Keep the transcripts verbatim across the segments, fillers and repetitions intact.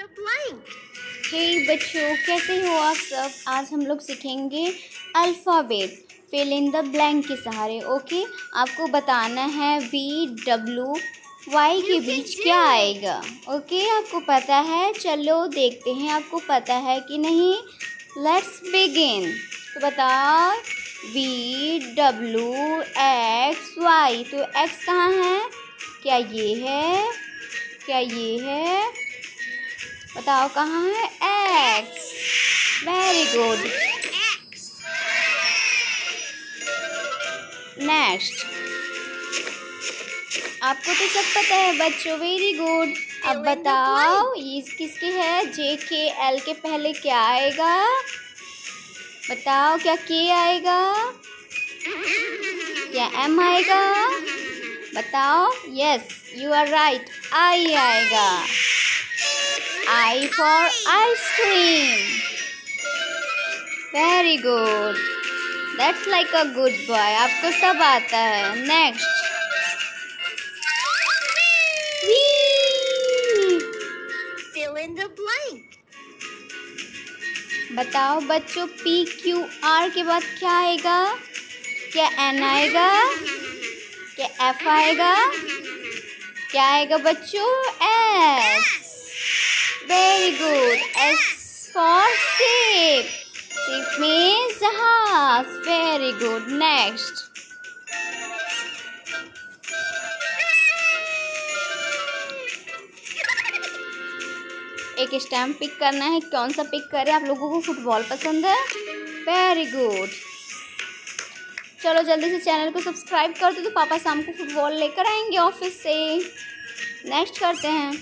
हे बच्चों, कैसे हो आप सब। आज हम लोग सीखेंगे alphabet fill in the blank के सहारे। ओके, आपको बताना है वी डब्ल्यू वाई के बीच क्या आएगा। ओके, आपको पता है। चलो देखते हैं आपको पता है कि नहीं। Let's begin. तो बताओ वी डब्ल्यू एक्स वाई। तो एक्स कहाँ है? क्या ये है? क्या ये है? बताओ कहाँ है? एक्स। Very good. नेक्स्ट। आपको तो सब पता है बच्चों, वेरी गुड। अब बताओ ये किसके है? जे के एल के पहले क्या आएगा? बताओ क्या के आएगा? क्या एम आएगा? बताओ। Yes, you are right, I आएगा। I for ice cream. Very good, that's like a good boy. आपको सब आता है। Next. Fill in the blank। बताओ बच्चों पी क्यू आर के बाद क्या आएगा? क्या एन आएगा? क्या एफ आएगा? क्या आएगा बच्चों? S. Very good. S for ship. Ship में जहाज। Very good. नेक्स्ट। एक स्टैम्प पिक करना है, कौन सा पिक करें? आप लोगों को फुटबॉल पसंद है, वेरी गुड। चलो जल्दी से चैनल को सब्सक्राइब कर दो, तो पापा शाम को फुटबॉल लेकर आएंगे ऑफिस से। नेक्स्ट करते हैं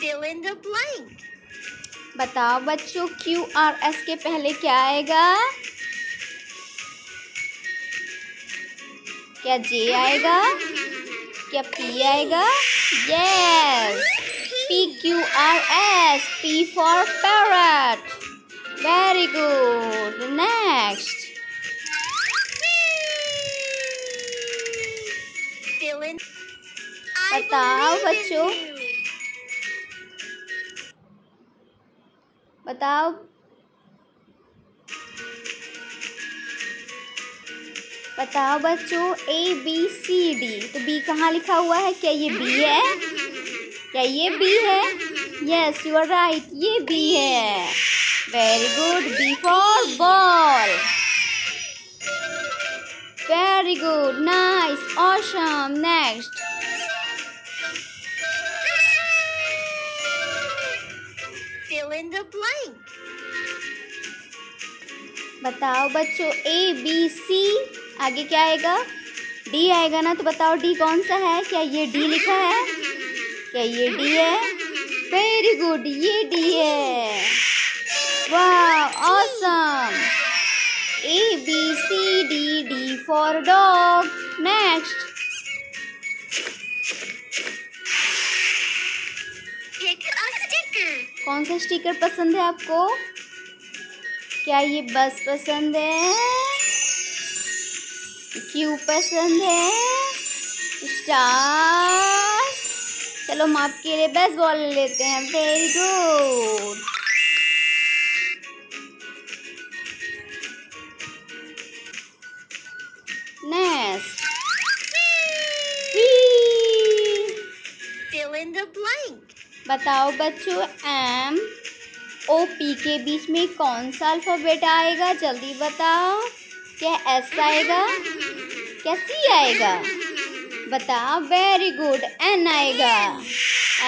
fill in the blank। बताओ बच्चों क्यू आर एस के पहले क्या आएगा? क्या जे आएगा? क्या पी आएगा? Yes, P Q R S. P for parrot. Very good. Next. बताओ बच्चों बताओ बताओ बच्चों ए बी सी डी। तो बी कहाँ लिखा हुआ है? क्या ये बी है? क्या ये बी है? यस, यू आर राइट, ये बी है। Very good. B for ball. Very good, nice, awesome. Next. Fill in the blank। बताओ बच्चों ए बी सी आगे क्या आएगा? डी आएगा ना, तो बताओ डी कौन सा है? क्या ये डी लिखा है? क्या ये डी है? वेरी गुड, ये डी है। वाह, awesome. A B C D. D for dog. Next. कौन सा स्टिकर पसंद है आपको? क्या ये बस पसंद है? क्यू पसंद है? स्टार। चलो हम आपके लिए बेस बॉल लेते हैं। Very good. Next. Fill in the blank। बताओ बच्चों एम ओ पी के बीच में कौन सा अल्फ़ाबेट आएगा? जल्दी बताओ। क्या एस आएगा? क्या सी आएगा? बताओ। वेरी गुड, एन आएगा।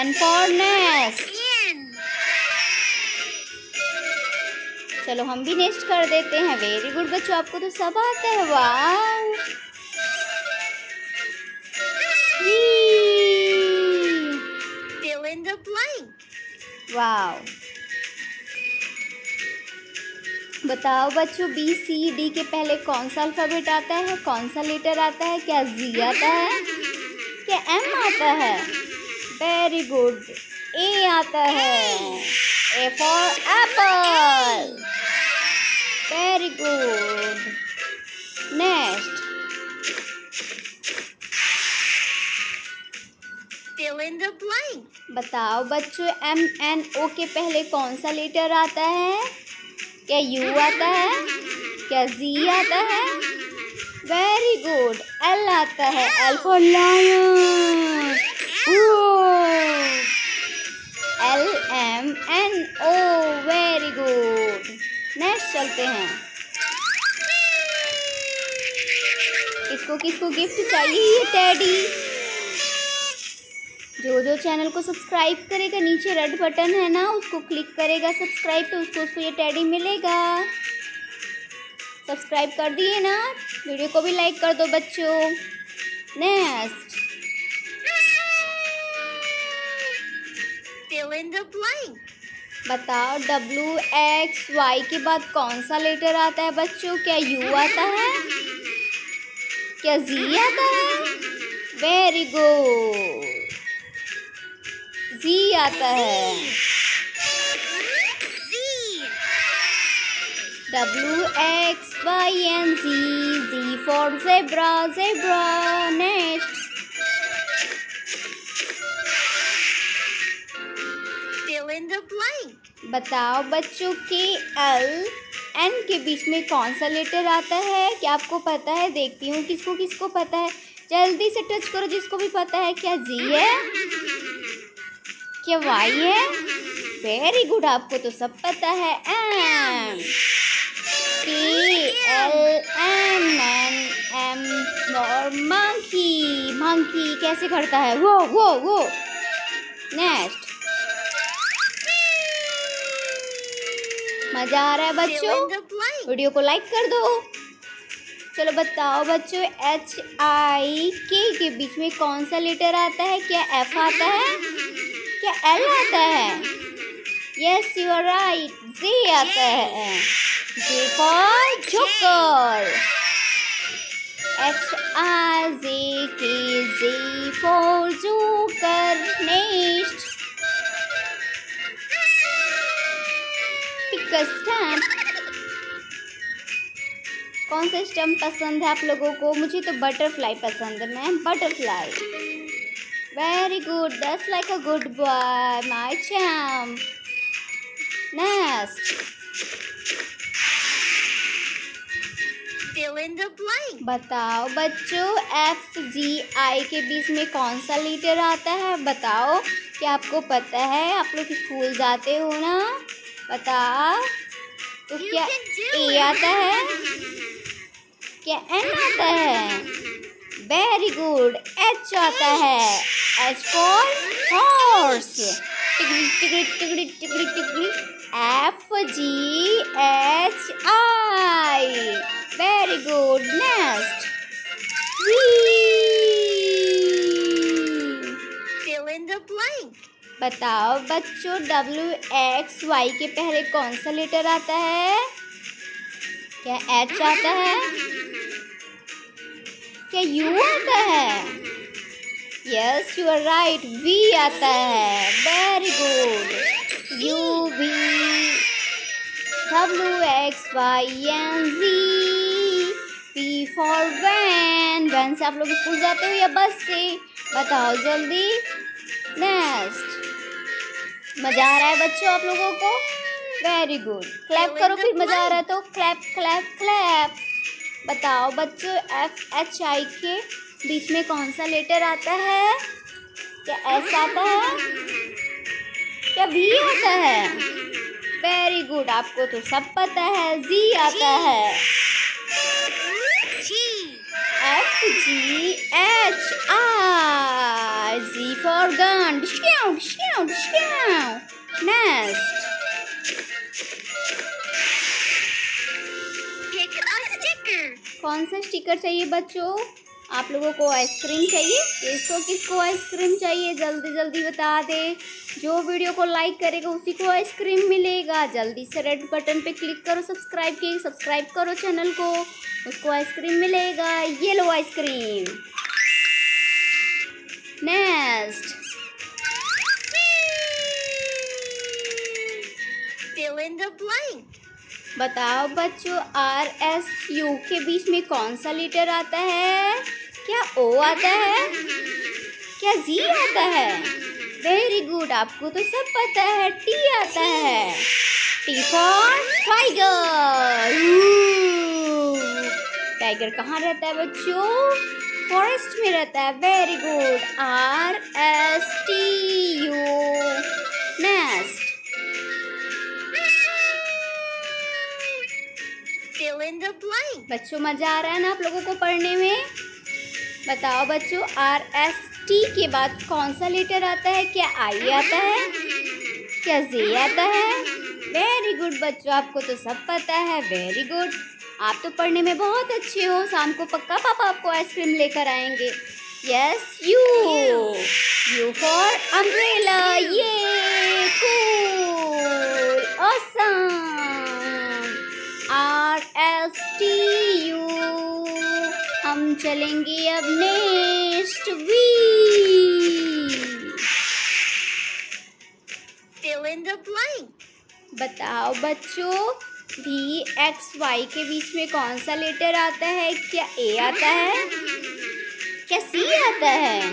N for nest. चलो हम भी नेक्स्ट कर देते हैं। वेरी गुड बच्चों, आपको तो सब आता है। वाह, वाओ। बताओ बच्चों बी सी डी के पहले कौन सा अल्फ़ाबेट आता है? कौन सा लेटर आता है? क्या जी आता है? क्या एम आता है? वेरी गुड, ए आता है। A for apple. Very good. Next. fill in the blank. बताओ बच्चों, M N O के पहले कौन सा लेटर आता है? क्या U आता है? क्या Z आता है? वेरी गुड, L आता है. L for lion. L M N O, very good. Next चलते हैं. इसको किसको गिफ्ट चाहिए ये टेडी? जो जो चैनल को सब्सक्राइब करेगा, नीचे रेड बटन है ना, उसको क्लिक करेगा सब्सक्राइब पे, उसको उसको ये टेडी मिलेगा. सब्सक्राइब कर दिए ना, वीडियो को भी लाइक कर दो बच्चों. Next, fill in the blank. बताओ डब्ल्यू एक्स वाई के बाद कौन सा लेटर आता है बच्चों? क्या यू आता है? क्या जी आता है? वेरी गुड, जी आता है. W X Y N G, G for zebra, zebra. Next, fill in the blank. बताओ बच्चों के एल एन के बीच में कौन सा लेटर आता है? क्या आपको पता है? देखती हूँ किसको किसको पता है, जल्दी से टच करो जिसको भी पता है. क्या जी है? क्या वाई है? वेरी गुड, आपको तो सब पता है. M P L M N M और मंकी, मंकी कैसे करता है वो वो वो. नेक्स्ट, मजा आ रहा है बच्चों, वीडियो को लाइक कर दो. चलो बताओ बच्चों, एच आई के के बीच में कौन सा लेटर आता है? क्या एफ आता है? क्या एल आता है? Yes you are right, J आता है. J for joker. H R J K, J for joker. Next, pick a stamp. कौन सा स्टैम्प पसंद है आप लोगों को? मुझे तो बटरफ्लाई पसंद है ma'am, butterfly. Very good, that's like a good boy, my champ. Next, fill in the blank. बताओ बच्चों, F G I के बीच में कौन सा लेटर आता है? बताओ, क्या आपको पता है? आप लोग स्कूल जाते हो ना, बताओ. तो क्या A आता है? क्या N आता है? Very good, H आता है. H for horse. Tigri tigri tigri tigri tigri. F G H I. Very good. Next, V. Fill in the blank. बताओ बच्चों, W X Y के पहले कौन सा लेटर आता है? क्या H आता है? क्या U आता है? Yes you are right, V आता है. Very good, U V W X Y N G, V for van. Van से आप लोग स्कूल जाते हो या बस से? बताओ जल्दी. नेक्स्ट, मज़ा आ रहा है बच्चों आप लोगों को? वेरी गुड, क्लैप करो फिर मज़ा आ रहा है तो. Clap clap clap. बताओ बच्चों, एफ एच आई के बीच में कौन सा लेटर आता है? क्या एस आता है? क्या वी आता है? वेरी गुड, आपको तो सब पता है. जी आता है. F G H R, G for gun. Next, कौन सा स्टिकर चाहिए बच्चों? आप लोगों को आइसक्रीम चाहिए. किसको किसको आइसक्रीम चाहिए? जल्दी जल्दी बता दे. जो वीडियो को लाइक करेगा उसी को आइसक्रीम मिलेगा. जल्दी से रेड बटन पे क्लिक करो सब्सक्राइब के, सब्सक्राइब करो चैनल को, उसको आइसक्रीम मिलेगा. ये लो ice cream. Next, fill in the blank. बताओ बच्चों, आर एस यू के बीच में कौन सा लेटर आता है? क्या ओ आता है? क्या जी आता है? वेरी गुड, आपको तो सब पता है। टी आता है, टी फॉर टाइगर। टाइगर कहाँ रहता है बच्चों? फॉरेस्ट में रहता है। Very good. R S T U nest. Fill in the blank. बच्चों मजा आ रहा है ना आप लोगों को पढ़ने में? बताओ बच्चों, आर एस टी के बाद कौन सा लेटर आता है? क्या आई आता है? क्या जे आता है? वेरी गुड बच्चों, आपको तो सब पता है। वेरी गुड, आप तो पढ़ने में बहुत अच्छे हो। शाम को पक्का पापा आपको आइसक्रीम लेकर आएंगे। Yes U, U for umbrella. ये cool, awesome. R S T U, हम चलेंगे अब next V. Fill in the blank. बताओ बच्चों, वी एक्स वाई के बीच में कौन सा लेटर आता है? क्या ए आता है? क्या सी आता है?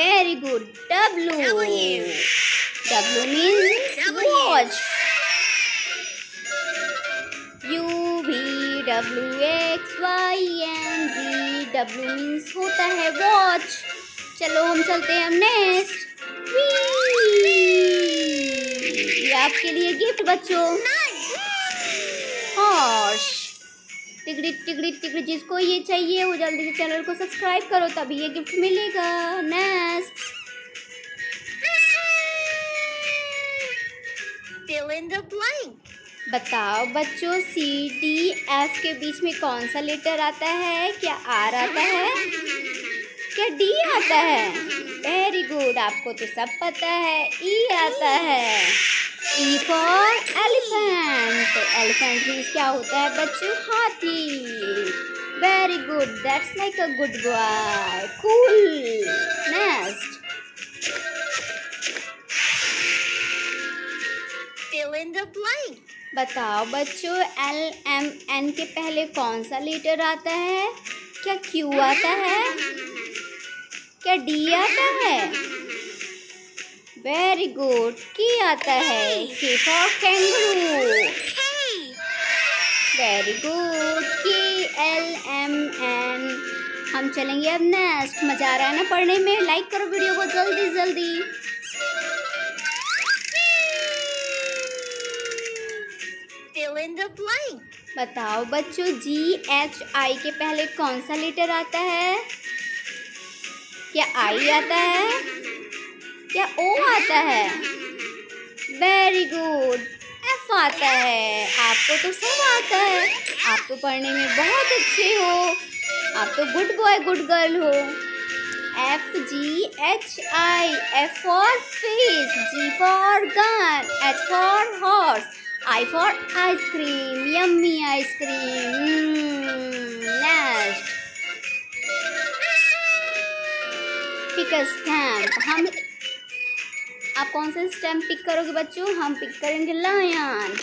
Very good, W. W means watch. U V W X Y and V, W means होता है वॉच। चलो हम चलते हैं नेक्स्ट वी। ये आपके लिए गिफ्ट बच्चों। हॉर्स। टिगड़ी टिगड़ी टिगड़ी, जिसको ये चाहिए वो जल्दी से चैनल को सब्सक्राइब करो, तभी ये गिफ्ट मिलेगा। Next fill in the blank. बताओ बच्चों, सी डी एफ के बीच में कौन सा लेटर आता है? क्या आर आता है? क्या डी आता है? वेरी गुड, आपको तो सब पता है। ई आता है, E for elephant. Elephant means क्या होता है बच्चों? हाथी। Very good, that's like a good boy, cool. Next fill in the blank. बताओ बच्चों, एल एम एन के पहले कौन सा लेटर आता है? क्या क्यू आता है? क्या डी आता है? वेरी गुड, के आता है, K for kangaroo. Very good, K L M N. हम चलेंगे अब नेक्स्ट। मजा आ रहा है ना पढ़ने में? लाइक करो वीडियो को जल्दी जल्दी। बताओ बच्चों, जी एच आई के पहले कौन सा लेटर आता है? क्या आई आता है? क्या ओ आता है? वेरी गुड, एफ आता है। आपको तो सब आता है, आप तो पढ़ने में बहुत अच्छे हो, आप तो गुड बॉय गुड गर्ल हो। F G H I, F for face, G for gun, H for horse, I for ice cream, yummy ice cream. Next pick a stamp. हम आप कौन सा स्टैम्प पिक करोगे बच्चों? हम पिक करेंगे lion.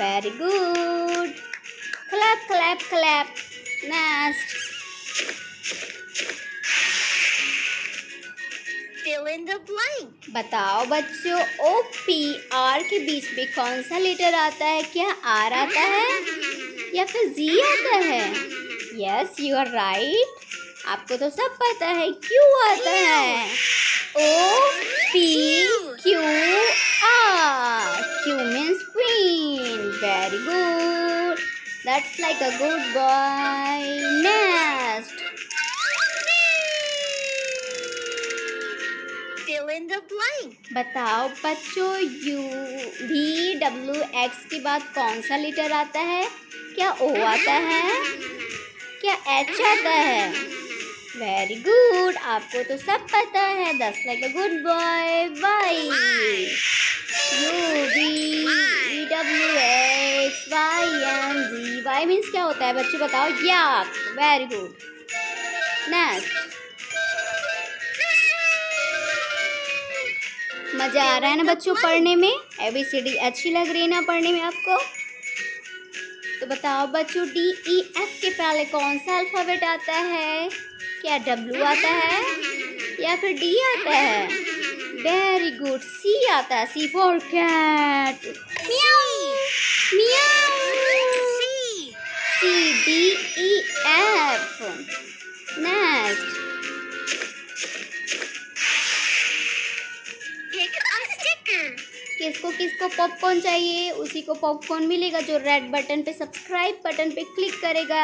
Very good, clap clap clap. Next fill in the blank. बताओ बच्चों, ओ पी आर के बीच में कौन सा लेटर आता है? क्या आर आता है? या फिर जी आता है? यस यू आर राइट, आपको तो सब पता है। क्यू आता है। O P Q R, Q means queen. Very good, that's like a good boy. Next बताओ बच्चों, यू वी डब्ल्यू एक्स के बाद कौन सा लेटर आता है? क्या ओ आता है? क्या एच आता है? वेरी गुड, आपको तो सब पता है। This like a good boy. Bye U V W X Y N G, Y means क्या होता है बच्चों? बताओ, याक। Very good. नेक्स्ट, मजा आ रहा है ना बच्चों पढ़ने में? एबीसीडी अच्छी लग रही है ना पढ़ने में आपको? तो बताओ बच्चों, डी ई एफ के पहले कौन सा अल्फाबेट आता है? क्या डब्लू आता है? या फिर डी आता है? Very good. सी आता है, C for cat. C C D E F. Next किसको किसको पॉपकॉर्न चाहिए उसी को पॉपकॉर्न मिलेगा जो रेड बटन पे सब्सक्राइब बटन पे क्लिक करेगा।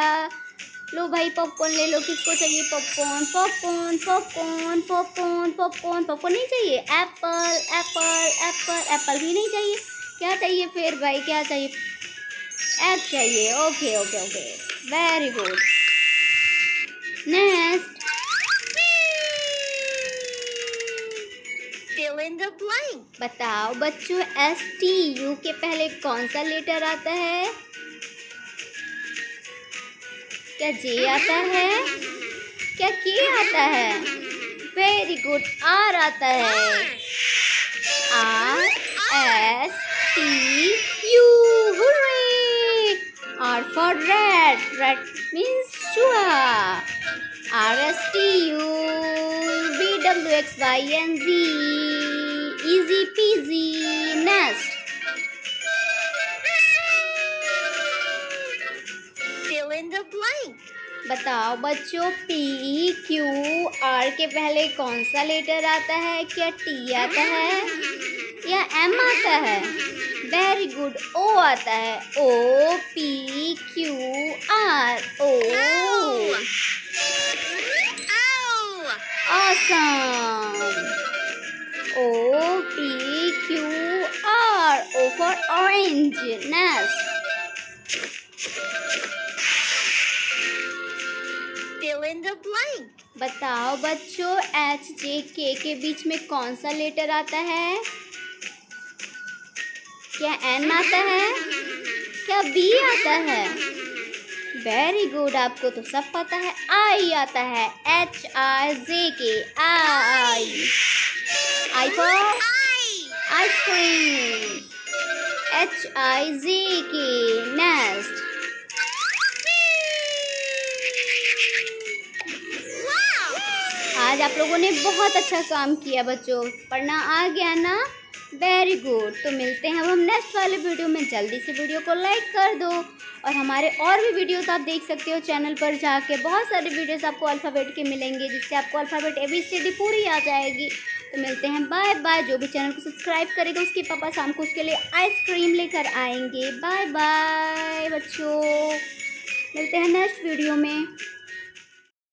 लो भाई पॉपकॉर्न ले लो। किसको चाहिए popcorn? Popcorn popcorn popcorn popcorn popcorn नहीं चाहिए। एप्पल एप्पल एप्पल एप्पल भी नहीं चाहिए। क्या चाहिए फिर भाई? क्या चाहिए? ऐप चाहिए। Okay okay okay very good. Next fill in the blank. बताओ बच्चों एस टी यू के पहले कौन सा लेटर आता है? क्या जे आता है? क्या के आता है? वेरी गुड आर आता है। R S T U. Hurray. R for red. Red means चूहा। R S T U B W X Y N G. Easy peasy. Next बताओ बच्चों पी क्यू आर के पहले कौन सा लेटर आता है? क्या टी आता है या एम आता है? वेरी गुड ओ आता है। O P Q R O. Awesome. O P Q R. O for orange. Next बताओ बच्चों एच जे के के बीच में कौन सा लेटर आता है? क्या एन आता है? क्या बी आता है? वेरी गुड आपको तो सब पता है। आई आता है। H I J K I. I for ice cream. H I J K. Next आज आप लोगों ने बहुत अच्छा काम किया बच्चों। पढ़ना आ गया ना? Very good. तो मिलते हैं अब हम नेक्स्ट वाले वीडियो में। जल्दी से वीडियो को लाइक कर दो और हमारे और भी वीडियोस आप देख सकते हो चैनल पर जाके। बहुत सारे वीडियोस आपको अल्फ़ाबेट के मिलेंगे जिससे आपको alphabet A B C D पूरी आ जाएगी। तो मिलते हैं बाय बाय। जो भी चैनल को सब्सक्राइब करेगा उसके पापा शाम को उसके लिए आइसक्रीम लेकर आएंगे। बाय बाय बच्चों मिलते हैं नेक्स्ट वीडियो में।